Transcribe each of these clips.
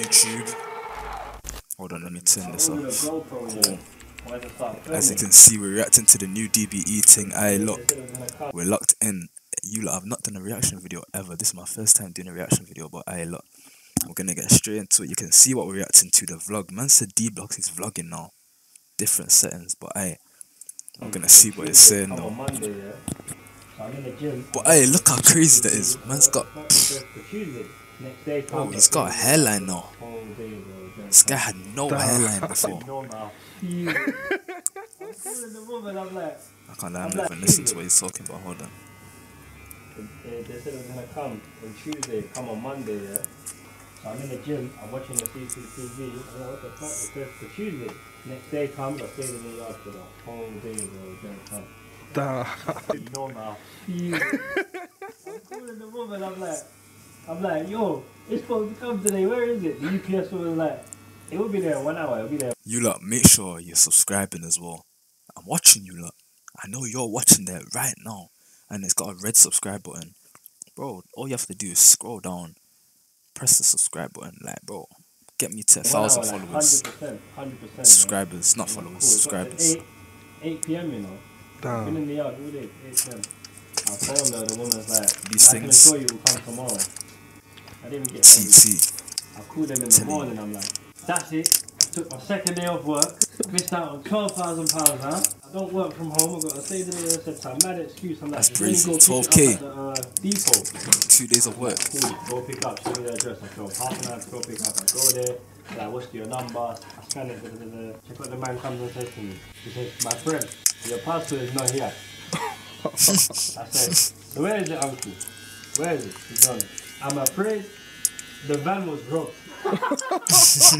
YouTube. Hold on, let me turn this off. Cool. As you can see, we're reacting to the new DBE thing. I look, we're locked in. You lot, I've not done a reaction video ever. This is my first time doing a reaction video, but I look, we're gonna get straight into it. You can see what we're reacting to. The vlog, man said D-Blox is vlogging now, different settings, but I'm gonna see what it's saying though. But hey, look how crazy that is. Man's got, oh, he's got a hairline now. This guy had no hairline before. I can't lie, I'm not even listening to what he's talking about. Hold on. They said I was gonna come on Tuesday, come on Monday, yeah? So I'm in the gym, I'm watching the CCTV, and what the fuck, it says for Tuesday. Next day comes, I stayed in the yard for the whole day, bro, don't come. No, now. I'm calling the woman, I'm like, yo, it's supposed to come today, where is it? The UPS woman was like, it will be there in 1 hour, it will be there. You lot, make sure you're subscribing as well. I'm watching you lot. I know you're watching that right now. And it's got a red subscribe button. Bro, all you have to do is scroll down, press the subscribe button. Like, bro, get me to 1,000 followers. 100%. Subscribers, not followers, cool. Subscribers. 8 p.m, you know. Damn. Been in the yard all day, 8 p.m. I phoned her, the woman's like, these things, I can assure you will come tomorrow. I didn't get TT. I called them in the morning, I'm like, that's it. Took my second day off work, missed out on £12,000, huh? I don't work from home, I've got to stay the day I said, I'm mad excuse, I'm like, that's brazen, 12k. At the, depot. 2 days of work. Cool, go pick up, show me the address, I go half an hour to go pick up, I go there, I like, what's your number, I scan it, check out the man comes and says to me, he says, my friend, your passport is not here. I said, so where is it, uncle? Where is it? He's gone. I'm afraid the van was robbed. Adz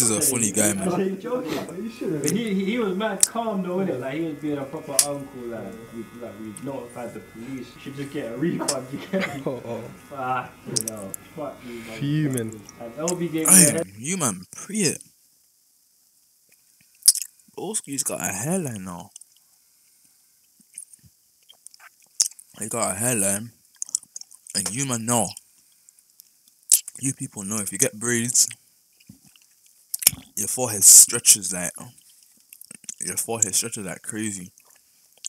is a funny guy, man. But he was mad calm though, innit? Like, he was being a proper uncle, like we notified the police. You should just get a refund, you get me? Fuck, you know. Fuck you, man. Fuming. And LB gave me a you, man, pre it. Oldskew's got a hairline now. He got a hairline. And you, man, know. You people know, if you get braids, your forehead stretches like crazy.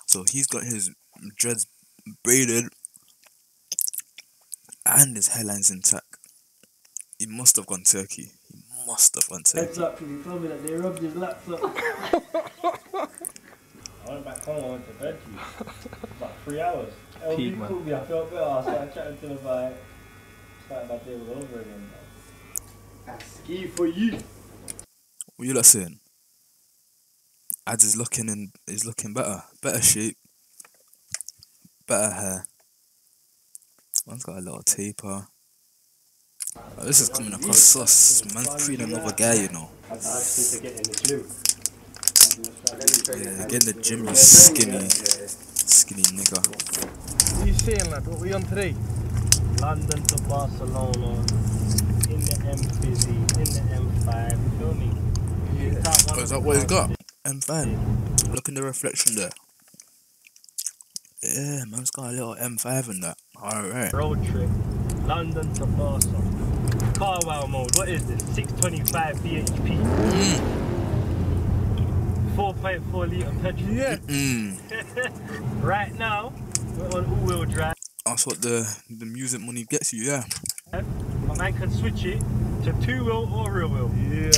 So he's got his dreads braided and his hairline's intact. He must have gone turkey. He must have gone turkey. Heads up, because he told me that they robbed his laptop. I went back home, I went to bed, about 3 hours. LB called me, I felt better, I started chatting to him about it. That day was over again, man. I ski for you. What you lot saying? Adz is looking in. He's looking better. Better shape. Better hair. Man's got a little taper. Oh, this is coming across sus. Man's pre another guy, you know. Yeah, getting the gym, you skinny. Skinny nigga. What are you saying, lad? What were you on today? London to Barcelona, in the M50, in the M5, you feel me? Yeah. Oh, is that what he's got? M5? Yeah. Look in the reflection there. Yeah, man's got a little M5 in that. Alright. Road trip, London to Barcelona. Car wow mode, what is this? 625 BHP. 4.4 litre petrol. Yeah. Right now, we're on all-wheel drive. That's what the music money gets you, yeah. My man can switch it to two-wheel or rear-wheel. Yeah.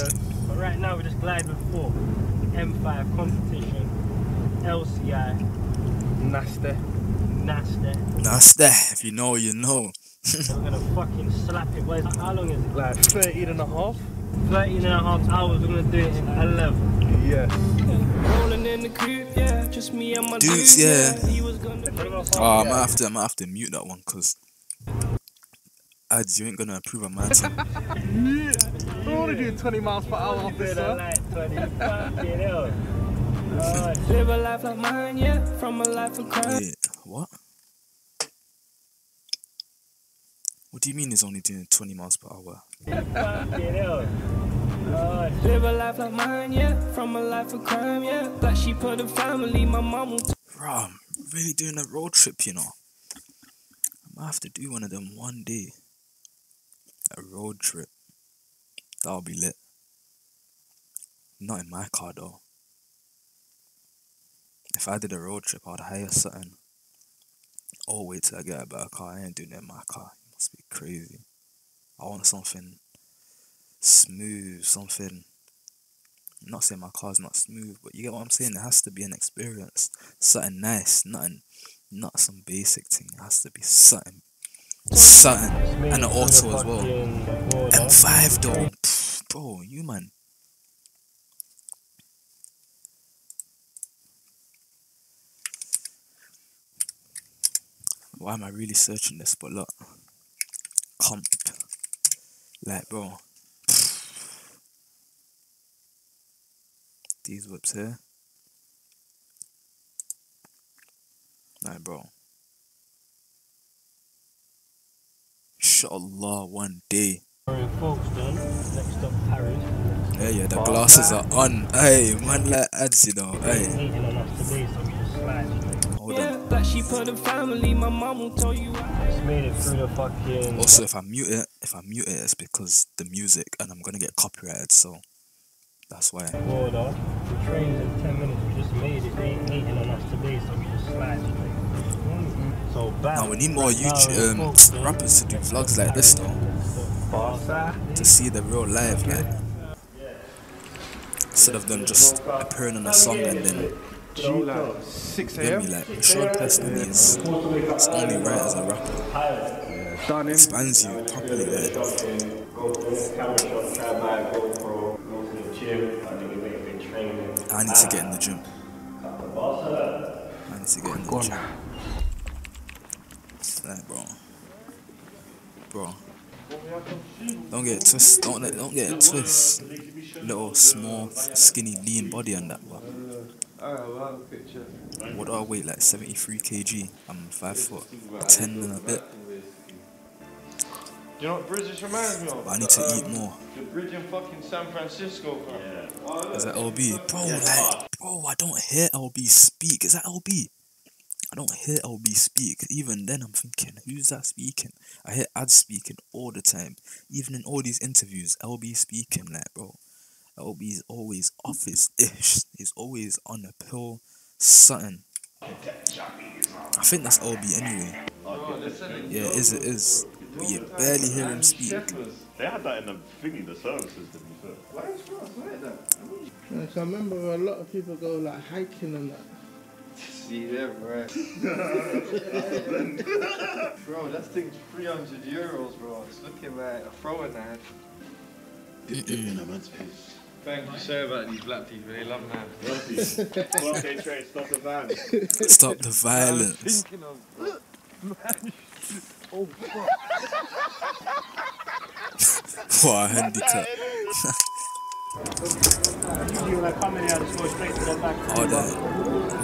But right now we're just gliding for M5 Competition LCI. Nasty. Nasty. Nasty. If you know, you know. I'm gonna fucking slap it. What is it? How long is it? Like 13 and a half. 13 and a half hours. We're gonna do it in 11. Yeah. Rolling in the crew, yeah. Just me and my dudes, yeah. Oh, I might have to mute that one, cause Adz, you ain't gonna approve of my time. We're only doing 20 miles per hour off this, sir. Live a life like mine, yeah, from a life of crime. Wait, what? What do you mean he's only doing 20 miles per hour? Live a life like mine, yeah, from a life of crime, yeah. Black sheep of the family, my mom will. Bro, I'm really doing a road trip, you know. I might have to do one of them one day. A road trip. That'll be lit. Not in my car though. If I did a road trip, I'd hire something. Oh, wait till I get a better car. I ain't doing it in my car. It must be crazy. I want something smooth, something. I'm not saying my car's not smooth, but you get what I'm saying? It has to be an experience. Something nice, nothing, not some basic thing. It has to be something. Something. And an auto as well. M5 though. Pff, bro, you man. Why am I really searching this? But look, comp, like bro, these whips here, like bro, inshallah one day. Yeah, yeah, the glasses are on. Hey, man, like Adz, you know, hey. She put a family, my mom will tell you. Made it through the fucking. Also, if I mute it, it's because the music, and I'm gonna get copyrighted, so that's why. Water, the train's in 10 minutes. We just made it. They ain't hating on us today, so we just slashed it. So bad. Now we need more YouTube rappers to do vlogs like this, though, to see the real life, like instead of them just appearing on a song and then. Like 6 a.m. Like, Sean personally is only right as a rapper. It expands you properly, right? I need to get in the gym. I need to get in the gym. Like, bro. Bro. Don't get it twist. Don't get it twist. Little, small, skinny, lean body and that, bro. What do I weigh? Like 73 kg. I'm 5'10" and a bit. You know what bridge this reminds me of? But I need to eat more. The bridge in fucking San Francisco. Yeah. Is that LB? Bro, like, bro, I don't hear LB speak. Is that LB? I don't hear LB speak. Even then, I'm thinking, who's that speaking? I hear Adz speaking all the time. Even in all these interviews, LB speaking, like, bro. LB's always off his ish. He's always on a pill, something. I think that's LB anyway. Yeah, it is. But you barely hear him speak. They had that in the thingy, the services, didn't you? Why is France like that? I remember a lot of people go like hiking and that. See that, bro. Bro, that thing's €300, bro. It's looking like a throwing knife. Thank you so about these black people, they love man. Stop the violence. Stop the violence. Oh fuck. What a handicap. Oh that.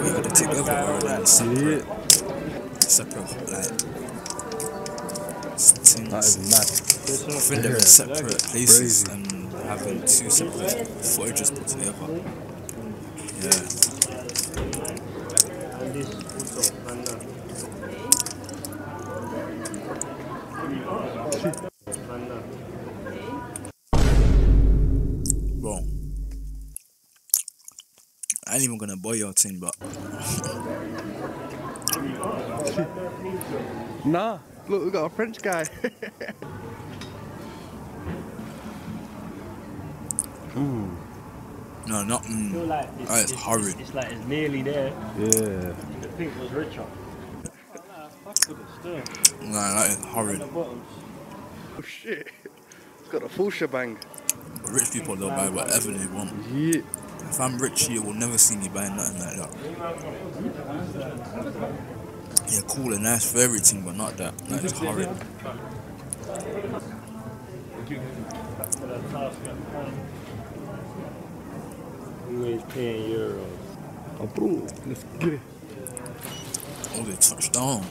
We gotta take over all that. Separate like. That is mad. I think they're in separate places and having two separate footages put together. Yeah. Bro, I ain't even gonna buy your thing, but. Nah, look, we got a French guy. Ooh. No, not oh, it's horrid. It's like it's nearly there. Yeah. The pink was richer. Nah, that is horrid. Oh shit. It's got a full shebang. But rich people they'll buy whatever they want. Yeah. If I'm rich you will never see me buying nothing like that. Yeah, cool and nice for everything but not that. That is horrid. €10. Oh, bro, let's get it. Oh, they touched down.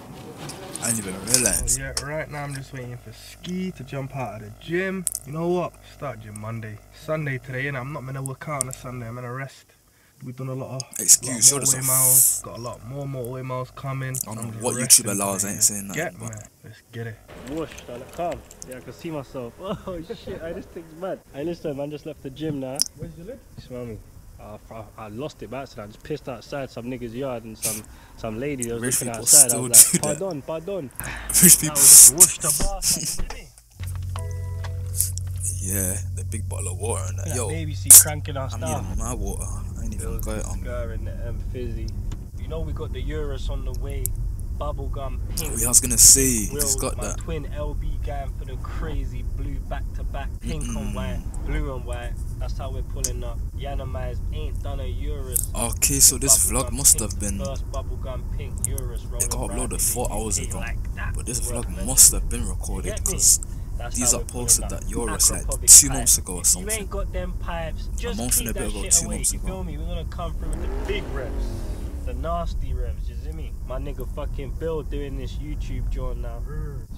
I didn't even realize. Yeah, right now I'm just waiting for Ski to jump out of the gym. You know what? Start gym Monday. Sunday today, and I'm not going to work out on a Sunday. I'm going to rest. We've done a lot of motorway miles. Got a lot more motorway miles coming. I don't know what YouTuber Lars ain't saying that. Yeah, man. Let's get it. Whoosh, come. Yeah, I can see myself. Oh shit, I just think mad. Hey, listen, man, just left the gym now. Where's your lip? Smell me. I lost it by accident. I just pissed outside some nigga's yard and some lady that was looking outside. I was like, pardon, pardon. Rich people still do that. Yeah, the big bottle of water and that. Yo, BBC cranking us down. I'm eating my water. I ain't even got it on. In the M fizzy. You know we got the Urus on the way. Bubblegum pink. Oh, yeah, I was gonna say. Will, just got my that. Twin LB gang for the crazy blue back to back, pink on white, blue and white. That's how we're pulling up. Yanamai's ain't done a Urus. Okay, so this vlog must have been. First bubblegum pink Urus. It got uploaded 4 hours ago, but this vlog must have been recorded because. These are posted that Euros like 2 months ago or something. You ain't got them pipes. Just a month and a bit ago, 2 months ago. You feel me? We're gonna come through with the big reps, the nasty reps. You see me? My nigga fucking Bill doing this YouTube joint now.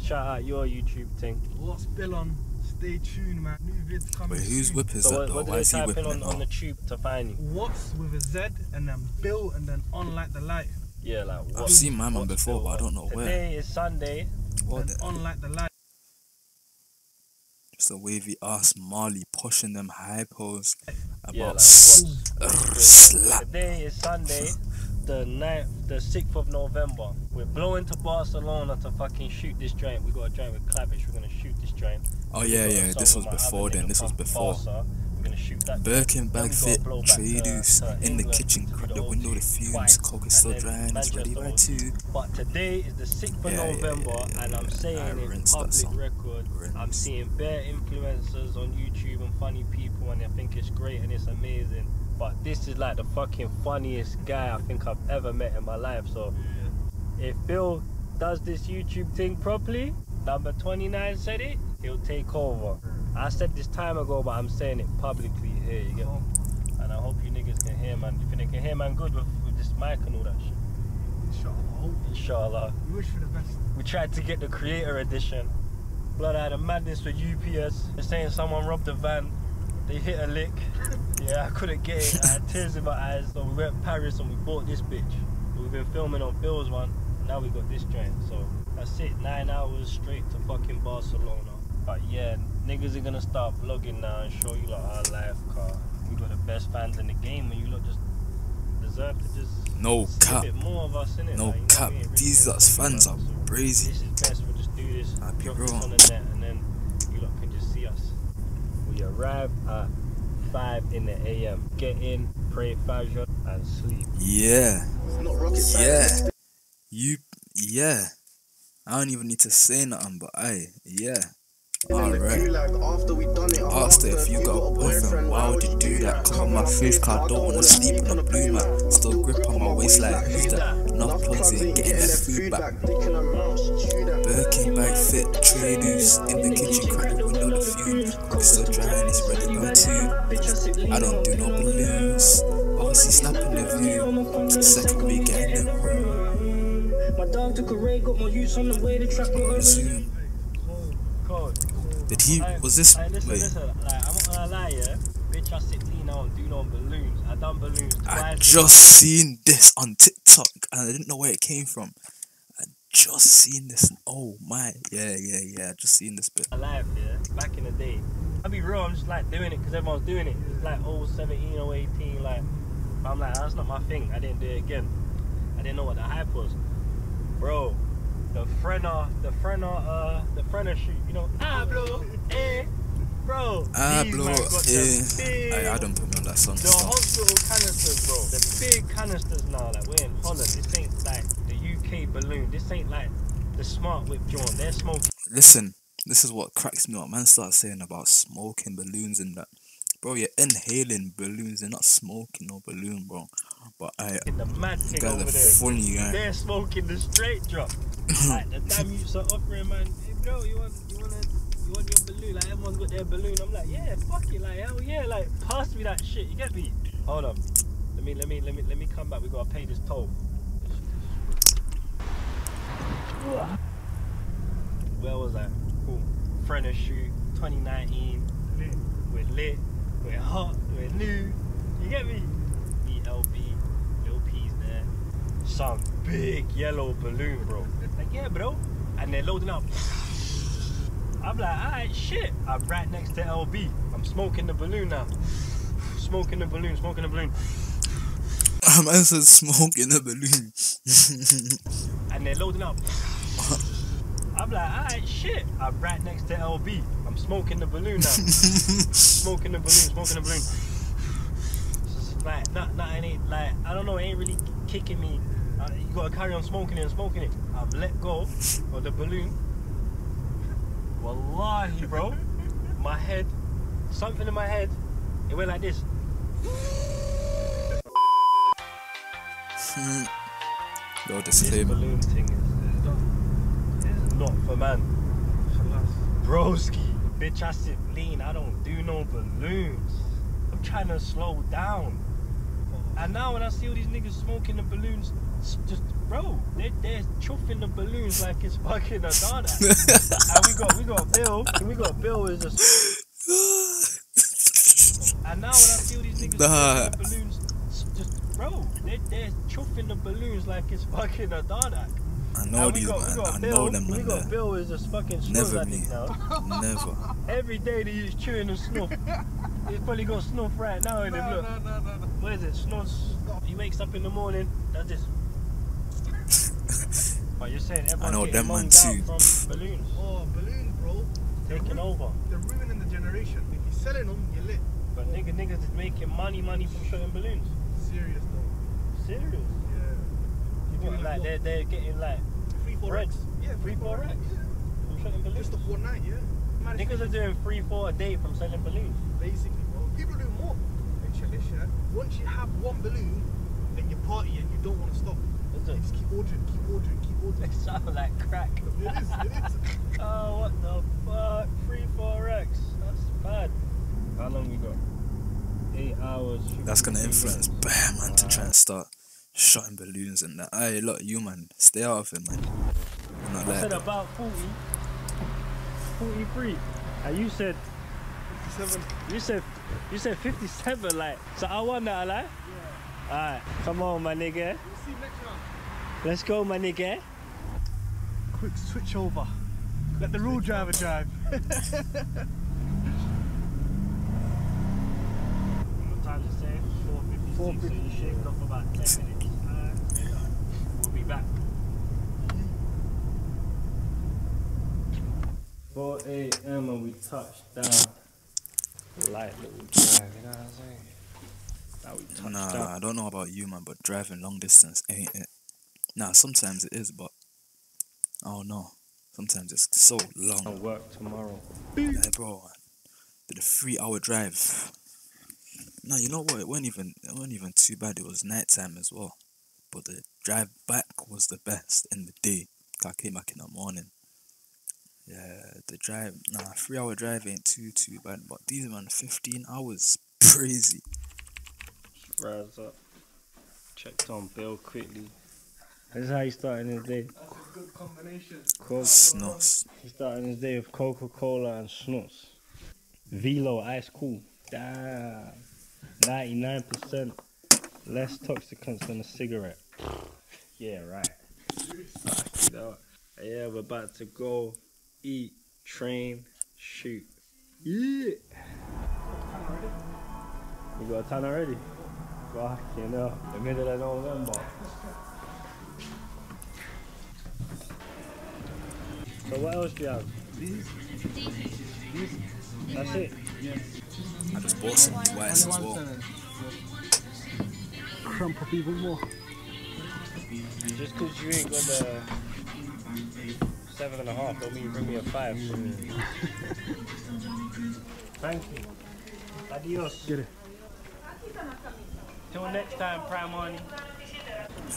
Shout out your YouTube thing. What's Bill on? Stay tuned, man. New vids coming. But whose whip is that though? Why is he whipping it on the tube to find you? What's with a Z and then Bill and then on like the light? Yeah, like what? I've seen my man before, but I don't know where. Today is Sunday. And on like the light. The wavy ass Marley pushing them hypos about yeah, like, slap. Today is Sunday, the 9th, the 6th of November. We're blowing to Barcelona to fucking shoot this joint. We got a joint with Clavish, we're gonna shoot this joint. Oh yeah, yeah, this was before then, this was before. We're gonna shoot that. Birkenbag fit, Traduce, in the kitchen, crack the window, the fumes, coke is still dry and it's ready by 2. But today is the 6th of November and I'm saying in public record, I'm seeing bare influencers on YouTube and funny people and I think it's great and it's amazing. But this is like the fucking funniest guy I think I've ever met in my life. So if Bill does this YouTube thing properly, number 29 said it, he'll take over. I said this time ago, but I'm saying it publicly here, you get me? And I hope you niggas can hear, man. If you can hear, man, good with this mic and all that shit. Inshallah. Inshallah. We wish for the best. We tried to get the creator edition. Blood out of madness with UPS. They're saying someone robbed the van. They hit a lick. Yeah, I couldn't get it. I had tears in my eyes. So we went to Paris and we bought this bitch. We've been filming on Bill's one. Now we got this joint. So that's it. 9 hours straight to fucking Barcelona. But yeah, niggas are gonna start vlogging now and show you like our life, car. We got the best fans in the game, and you lot just deserve to just no cap. Bit more of us, innit? No like, cap. Really these fans are so crazy. This is best. We'll just do this. Happy bro. On the net, and then you lot can just see us. We arrive at 5 in the AM. Get in, pray Fajr, and sleep. Yeah. It's not rocket science. Yeah. I don't even need to say nothing, but alright. Asked her if you got a boyfriend, why would you do that? Come on my face, car, don't wanna sleep on a blue mat. Still grip on my waist like who's that? Not plugging, getting that food back. Birkin bag fit, tray loose. In the kitchen, crack the window, the fume. It's still dry and it's ready to go too. I don't do no balloons. Obviously snapping the view. Second week getting the room. My dog took a ray, got more use on the way to track my Did he, was this, listen, like, I'm not gonna lie, yeah, bitch, I sit lean, I don't do no balloons, I done balloons twice. I just seen this on TikTok, and I didn't know where it came from. I just seen this, oh my, yeah, I just seen this bit. Alive, yeah, back in the day, I'll be real, I'm just like doing it, because everyone's doing it, it's like, oh, 17 or 18, like, I'm like, that's not my thing, I didn't do it again, I didn't know what the hype was, bro. The Frenna shoot, you know, Hablo, bro. I don't put me on that song. The hospital canisters, bro. The big canisters now, like we're in Holland. This ain't like the UK balloon. This ain't like the smart whip joint. They're smoking. Listen, this is what cracks me up. Man starts saying about smoking balloons and that. Bro, you're inhaling balloons. They're not smoking no balloon, bro. But the mad thing over there. Funny, they're smoking the straight drop. Like the damn youths are offering, man. Hey, bro, you want your balloon? Like everyone's got their balloon. I'm like, yeah, fuck it, like hell yeah, like pass me that shit. You get me? Hold on. Let me come back. We gotta pay this toll. Where was I? Cool. Frenna shoe, 2019. We're lit. We're hot. We're new. You get me? LPs, man. Some big yellow balloon, bro. Like, yeah, bro. And they're loading up. I'm like, alright, shit. I'm right next to LB. I'm smoking the balloon now. Smoking the balloon, smoking the balloon. I'm also smoking the balloon. And they're loading up. I'm like, alright, shit. I'm right next to LB. I'm smoking the balloon now. Smoking the balloon, smoking the balloon. Like, nah, it ain't, like, I don't know, it ain't really kicking me. You gotta carry on smoking it and smoking it. I've let go of the balloon. Wallahi, bro. My head, something in my head, it went like this. Yo, disclaimer. This balloon thing is not for man. Broski, bitch, I sit lean, I don't do no balloons. I'm trying to slow down. And now when I see all these niggas smoking the balloons, just, bro, they're chuffing the balloons like it's fucking a dada. And we got Bill, and we got Bill is just. And now when I see all these niggas smoking the balloons, just, bro, they're chuffing the balloons like it's fucking a dada. I know these, man. I know them, man. We got Bill is just fucking snuff, I think, now. Never. Every day they use chewing and snuff. He's probably got snuff right now in him, look. No. What is it? Snuff. He wakes up in the morning, does this. But you're saying everyone, I know them, man, too. Balloons. Oh, balloons, bro. Taking over. They're ruining the generation. If you're selling them, you're lit. But niggas is making money from shooting balloons. Serious, though. Serious? Yeah. You want, like, they're getting, like, 3-4x. Yeah, 3-4x. From shooting balloons. Just the 4-9, yeah. Niggas are doing 3-4 a day from selling balloons. Basically, bro. People are doing more. Once you have one balloon, then you party and you don't want to stop. You just keep ordering. It sounds like crack. It is. Oh, what the fuck? 3-4x. That's bad. How long we got? 8 hours. That's going to influence bam, man, to try and start shooting balloons and that. Aye, look, you, man. Stay out of it, man. You're not I said about 40. 43, and you said 57. You said 57, like, so I won that, like. Yeah. Alright, come on, my nigga. We'll see you next round. Let's go, my nigga. Quick switch over. Let the real driver drive. What time is it? 4:56. So you shaved off about 10 minutes. We'll be back. 4 a.m. and we touched down. Light little drive, you know what I'm saying? Now we touched down. I don't know about you, man, but driving long distance ain't it. Nah, sometimes it is, but I don't know. Sometimes it's so long. I'll work tomorrow. Like, bro, man, did a 3-hour drive. Nah, you know what? It wasn't even too bad. It was nighttime as well. But the drive back was the best in the day. I came back in the morning. Yeah, the drive, nah, 3-hour drive ain't too bad, but these, man, 15 hours, crazy. Rise up, checked on Bill quickly. This is how he's starting his day. That's a good combination. Snus. He's starting his day with Coca-Cola and snus. Velo, ice cool. Damn. 99% less toxicants than a cigarette. Yeah, right. Yeah, we're about to go. Eat, train, shoot. Yeah. You got a ton already? Fucking hell. The middle of November. So what else do you have? These? That's it? Yes. I just bought some twice as well. Crump up even more. Just because you ain't got the 7.5, don't mean bring me a 5 from you. Thank you. Adios. Get it. Till next time, Primark.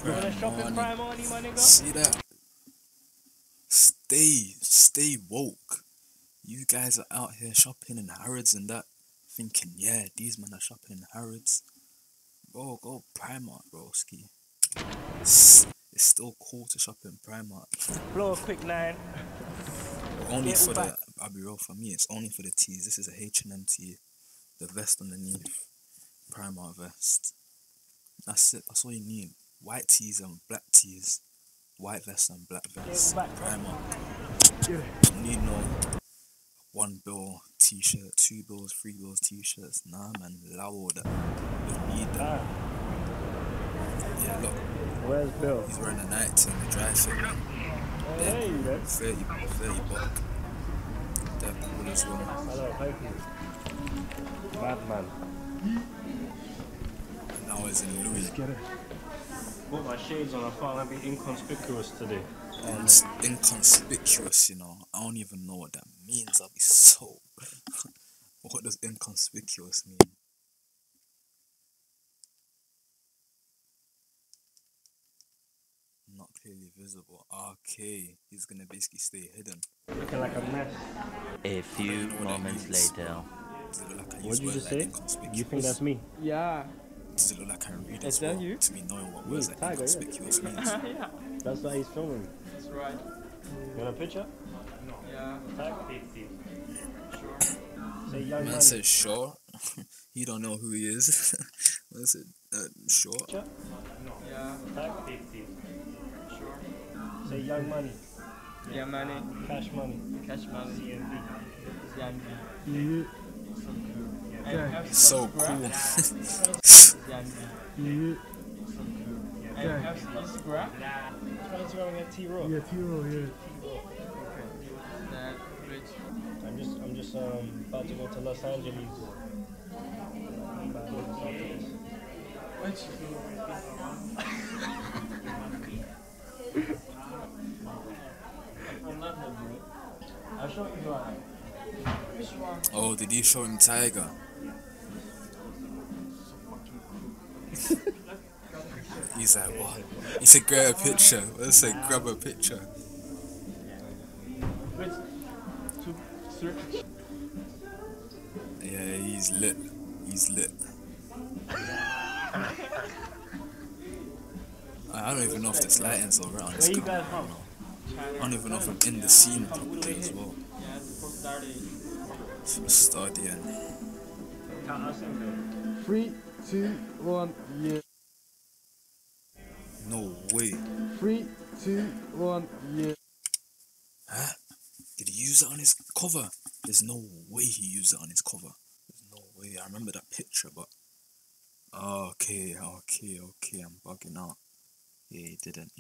You wanna shop in Primark, my nigga? See that? Stay woke. You guys are out here shopping in Harrods and that, thinking, yeah, these men are shopping in Harrods. Bro, go Primark, broski. It's still cool to shop in Primark. Blow a quick 9. Only for the, I'll be real, for me, it's only for the tees. This is a H&M tee. The vest underneath. Primark vest. That's it, that's all you need. White tees and black tees. White vests and black vests. Primark. Yeah. Don't need no 1 bill t-shirt, 2 bills, 3 bills t-shirts. Nah man, loud. Don't need that. Yeah, look. Where's Bill? He's wearing a night thing, a dry thing. Hey, yeah. 30 buck. They're cool as well. Hello, thank you. Madman. And now he's in Louis. Get it. Put my shades on, I thought I'd be inconspicuous today. And inconspicuous, you know, I don't even know what that means. I'll be so. What does inconspicuous mean? Not clearly visible. Okay, he's gonna basically stay hidden. Looking like a mess. A few moments later. What did you just say? You think that's me? Yeah. Does it look like I can read as well? You? To me knowing what words that inconspicuous means. Yeah. That's why he's filming. That's right. You want a picture? No. Yeah. Sure. Say young man says sure. He don't know who he is. Man said sure. Picture? No. Yeah. Sure. Say young money. Yeah. Young money. Cash money. Cash money. CMB. CMB. Yeah. So cool. Yeah. I'm just about to go to Los Angeles. Oh, did you show him Tiger? He's like, what? He said, grab a picture. I said, grab a picture. Yeah, he's lit. He's lit. I don't even know if this lighting's alright on this camera. I don't even know if I'm in the scene properly as well. So start the end. 3, 2, 1, yeah. No way. 3, 2, 1, yeah. Huh? Did he use it on his cover? There's no way he used it on his cover. There's no way. I remember that picture, but... Okay. I'm bugging out. Yeah, he didn't.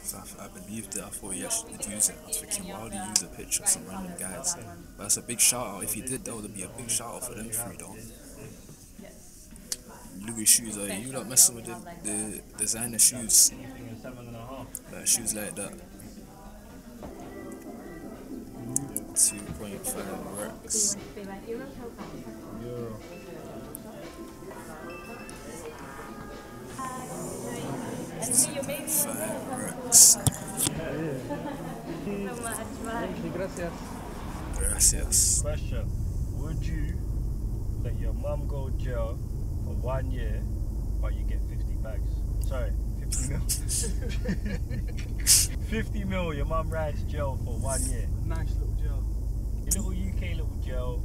So I believed it. I thought he actually did use it. I was thinking, why would he use a picture of some random guys? But that's a big shout out. If he did, that would be a big shout out for them three, though. Louis shoes, are you not messing with the designer shoes? Like shoes like that. 2.5 works. Gracias. Question: would you let your mum go to jail for 1 year, but you get 50 bags? Sorry, 50 mil. 50 mil, your mum rides jail for 1 year. Nice little jail. Your little UK little jail.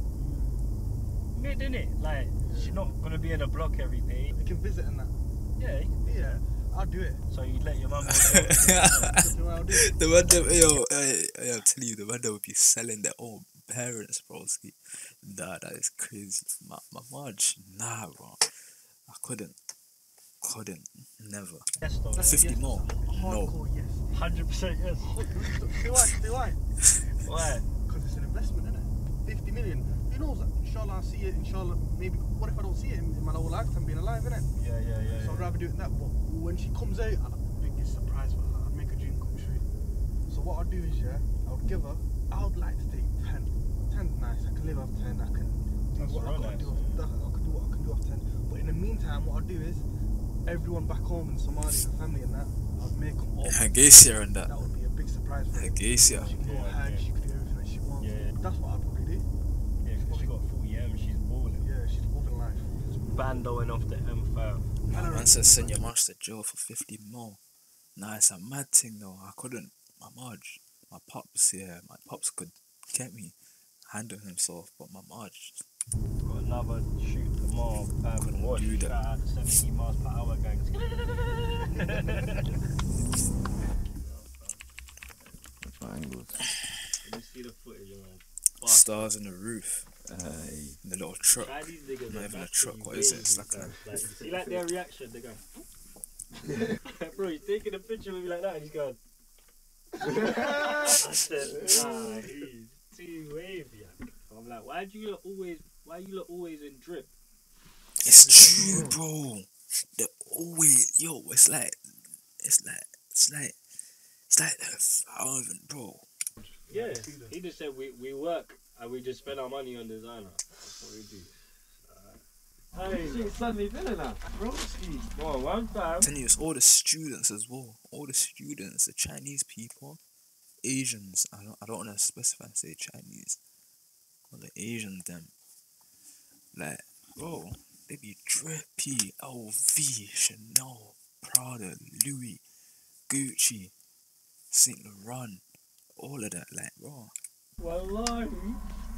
Mid, innit? Like, she's not going to be in a block every day. You can visit and that. Yeah, you can be there. I'll do it. So you let your mum go to jail. The man that, yo, I'm telling you, the man that would be selling their own parents, broski. Nah, that is crazy. My Marge, nah, bro. I couldn't, never. Yes, though. 50 yes. More? No. Yes. 100% yes. Do I? Why? Because it's an investment, innit? 50 million. Who knows that? Inshallah, I'll see it. Inshallah, maybe. What if I don't see it in my whole lifetime being alive, innit? Yeah. So I'd rather do it in that. But when she comes out, I'll have the biggest surprise for her. I'd make a dream come true. So what I'd do is, yeah, I would give her, I would like to take 10. 10's nice, I can live off 10, I can do what I can do off 10. But in the meantime, what I'll do is, everyone back home in Somalia, her family and that, I'll make them all. Hagesia and that. That would be a big surprise for her. Hagesia. She could go ahead, she could do everything that she wants. Yeah. That's what I'd probably do. Yeah, because she got 40 M, she's balling. Yeah, she's balling life. She's bandoing off the M5. Man says send your march to jail for 50 more. Nah, it's a mad thing though. I couldn't. My Marge. My pops, yeah, my pops could get me, handle himself, but my Marge. Got another shoot. the mall, and watch the car at 70 miles per hour going. Stars in the roof, in the little truck. Not even a truck, what is it? It's like a. See, like their reaction, they go. Bro, he's taking a picture with me like that, and he's going. I said, nah, he's too wavy. I'm like, why you lot always in drip? It's true, bro. They're always, yo. It's like, I don't even, bro. Yeah, he just said we work and we just spend our money on designer. That's what we do. Hey, suddenly feeling that. Bro, one time. I'm telling you, it's all the students as well. All the students, the Chinese people, Asians. I don't want to specify and say Chinese. All the Asians, them. Like, bro, they be drippy. LV, Chanel, Prada, Louis, Gucci, Saint Laurent. All of that, like, raw. Wallahi,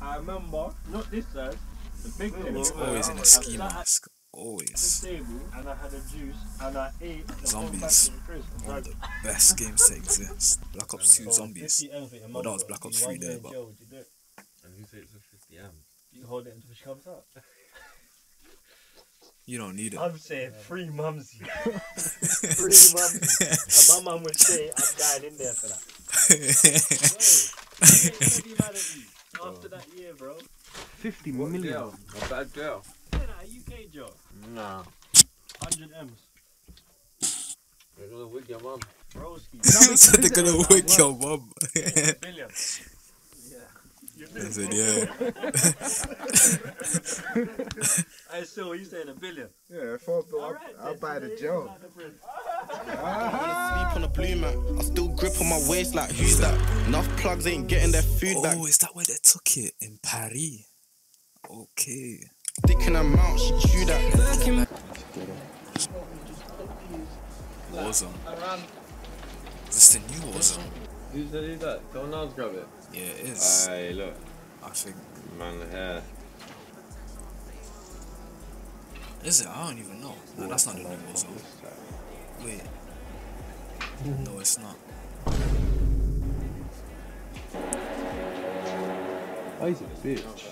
I remember, not this time, the big table. He's always in a ski mask, always. The table, and I had a juice, and I ate the Zombies, one of the best games that exist. Black Ops 2 Zombies. Well, that was Black Ops 3 there, but... And who said it was 50 amp? You hold it until she comes up. You don't need it. I'm saying free mumsy. Free mumsy. And my mum would say, I'm dying in there for that. Bro, I'm mad at you after that year, bro. 50 what million. Girl? A bad girl. Yeah, a UK job. Nah. 100 M's. They're gonna wig your mum. Broski. So they're gonna wig your mum. Billion. Yeah. I said, yeah. I saw you saying a billion. Yeah, I'll buy the job. I sleep on a blue man. I still grip on my waist like who's that? Enough plugs ain't getting their food back. Oh, is that where they took it? In Paris? Okay. Dick and a mouse, chew that. Warzone. Is this the new Warzone? Who's that? Who's that? Someone else grab it? Yeah, it is. Aye, look. I think. Man, the hair. Is it? I don't even know. No, that's not the new Warzone. Wait. No, it's not. Oh, he's a bitch.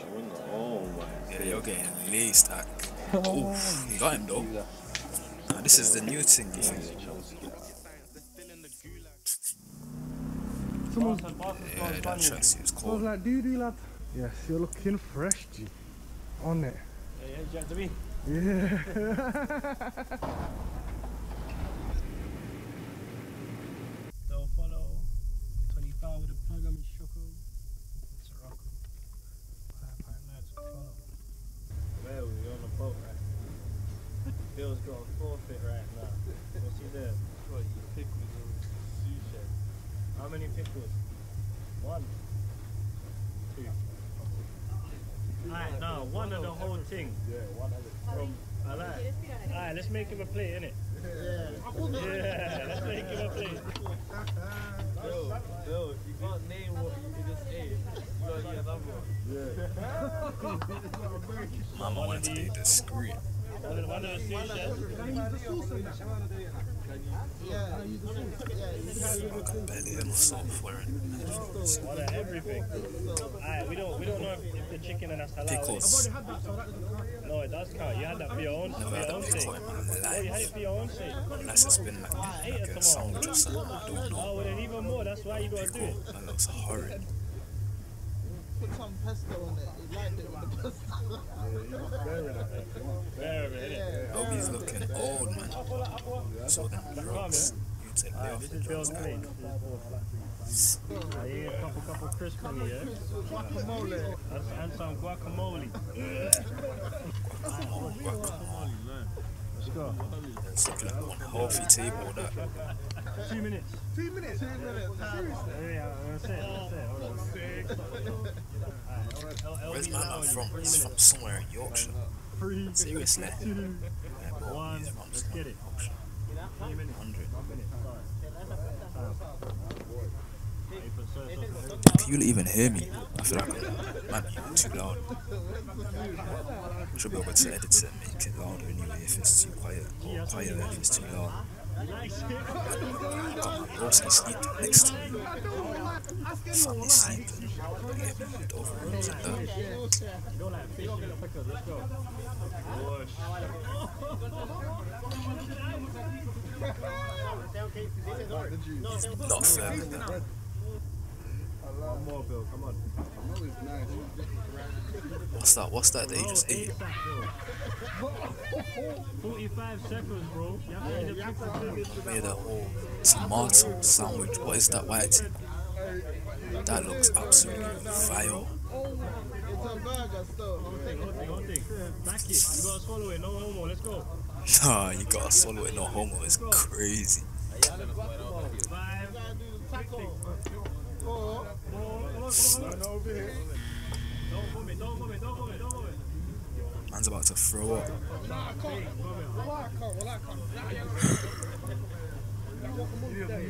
Oh my. Yeah, you're getting laced, hack. Oh, you got him though. Nah, this is the new thing, you think? Yeah, that tracksuit is cold. Like, doo-doo, lad. Yes, you're looking fresh, G. On it. Yeah, do you have to be? Yeah. Bill's got a forfeit right now. What's he there? What, you pickles and sushi? How many pickles? One? Two? Alright, no, one of the whole thing. Yeah, one of it. Alright, let's make him a plate, innit? Yeah. Yeah, let's make him a plate. Bill, you can't name what you just ate. You got another one. Yeah. Mama wanted to eat the screen. I've got barely enough salt for it. What everything? Alright, we don't know if the chicken and that's halal. Pickles. No, it does count. You had that for your own sake. Never had that pickle in my life. Oh, you had it for your own sake. Unless it's been like a sandwich or something. I don't know. Oh, well then even more. That's why you gotta do it. That looks horrid. Put some pesto on it. He liked it with the pesto. Yeah, Bobby's looking old, man. So them drugs. You take the off the drugs, man. I eat a couple crisps in here. Guacamole. And some guacamole. Guacamole, man. Let's go. It's looking like one healthy table, that. 2 minutes. 2 minutes? 2 minutes. Seriously? Yeah, that's it. Where's my man from? He's from somewhere in Yorkshire. Seriously? Yeah, bro, one, let's get it. 100. Can you even hear me? I feel like Man, too loud. Should be able to edit it and make it louder anyway if it's too quiet, or quieter if it's too loud. God, my bros can sleep next to me. Family sleeping. I get me with overalls and that. Not fair with that. One more, Bill, come on. What's that? What's that? They just ate. 45 seconds, bro. I made a whole tomato sandwich. What is that white? That looks absolutely vile. Nah, you gotta swallow it, no homo. It's crazy. Man's about to throw up.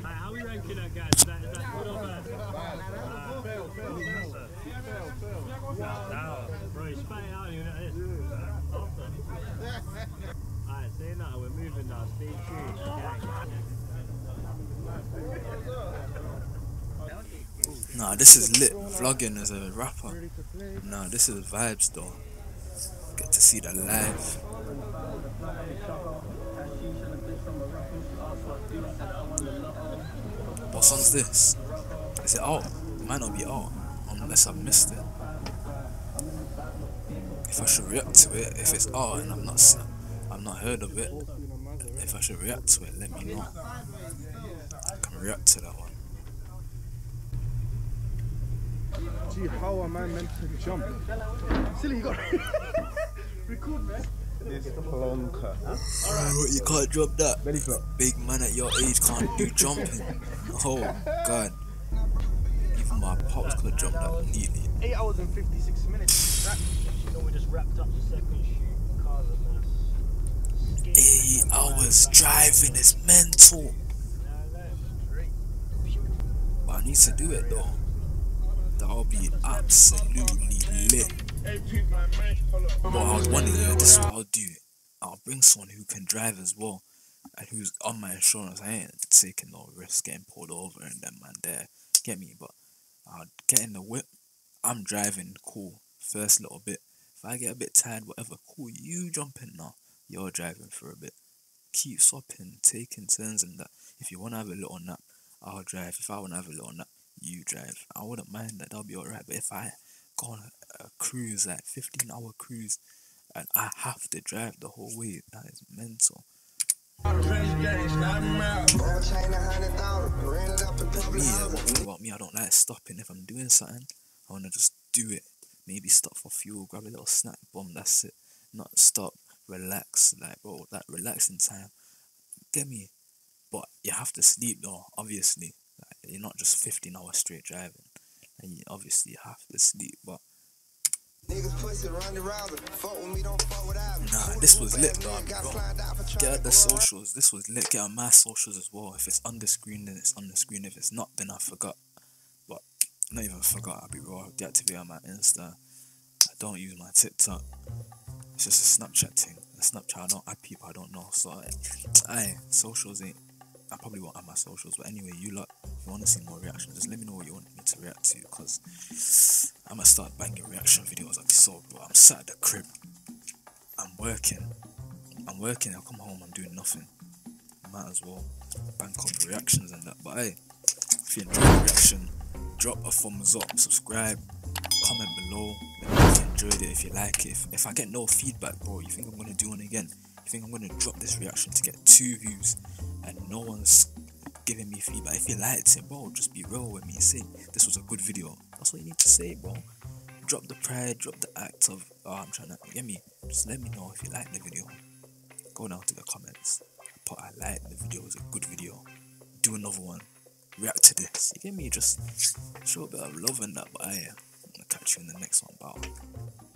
How we ranking that guy? Is that good or bad? Bro, he's spitting out, you know this. Alright, say that, we're moving now. Stay tuned. Nah, this is lit. Vlogging as a rapper. Nah, this is vibes though. Get to see the live. What song's this? Is it out? It might not be out unless I missed it. If I should react to it, if it's out and I'm not heard of it, if I should react to it, let me know. I can react to that one. Gee, how am I meant to jump? Silly, you got record, man. This plonker. Huh? You can't drop that. Belly flop. Big man at your age can't do jumping. Oh god. Even my pops could jump that neatly. 8 hours and 56 minutes. So we just wrapped up the second shoot. Cars and us. 8 hours driving is mental. But I need to do it though. That'll be absolutely lit. But I was wondering, this is what I'll do. I'll bring someone who can drive as well and who's on my insurance. I ain't taking no risk getting pulled over and then man there. Get me? But I'll get in the whip. I'm driving, cool. First little bit. If I get a bit tired, whatever, cool. You jump in now. You're driving for a bit. Keep swapping, taking turns and that. If you want to have a little nap, I'll drive. If I want to have a little nap, you drive. I wouldn't mind that, that'll be alright. But if I go on a cruise, like 15-hour cruise, and I have to drive the whole way, that is mental. What about me? I don't like stopping. If I'm doing something, I want to just do it. Maybe stop for fuel, grab a little snack, bomb, that's it. Not stop, relax, like bro, that relaxing time. Get me? But you have to sleep though, obviously. Like, you're not just 15 hours straight driving, and you obviously have to sleep. But nah, this was lit, bro. Get at the socials. This was lit. Get on my socials as well. If it's on the screen, then it's on the screen. If it's not, then I forgot. But not even forgot. I'll be raw. I deactivate my Insta. I don't use my TikTok. It's just a Snapchat thing. A Snapchat. I don't add people I don't know. So aye, socials ain't. I probably won't have my socials, but anyway, you lot, if you want to see more reactions, just let me know what you want me to react to, because I'm going to start banging reaction videos like this. So, bro, I'm sat at the crib, I'm working, I come home, I'm doing nothing, might as well bank up reactions and that. But hey, if you enjoyed the reaction, drop a thumbs up, subscribe, comment below, let me know if you enjoyed it, if you like it. If I get no feedback, bro, you think I'm going to do one again? You think I'm going to drop this reaction to get 2 views? And no one's giving me feedback. If you liked it, bro, just be real with me and say this was a good video. That's what you need to say, bro. Drop the pride, drop the act of I'm trying to get me. Just let me know if you like the video. Go down to the comments. Put I like the video, it was a good video. Do another one. React to this. You get me? Just show a bit of love and that. But yeah, I'm gonna catch you in the next one, bro.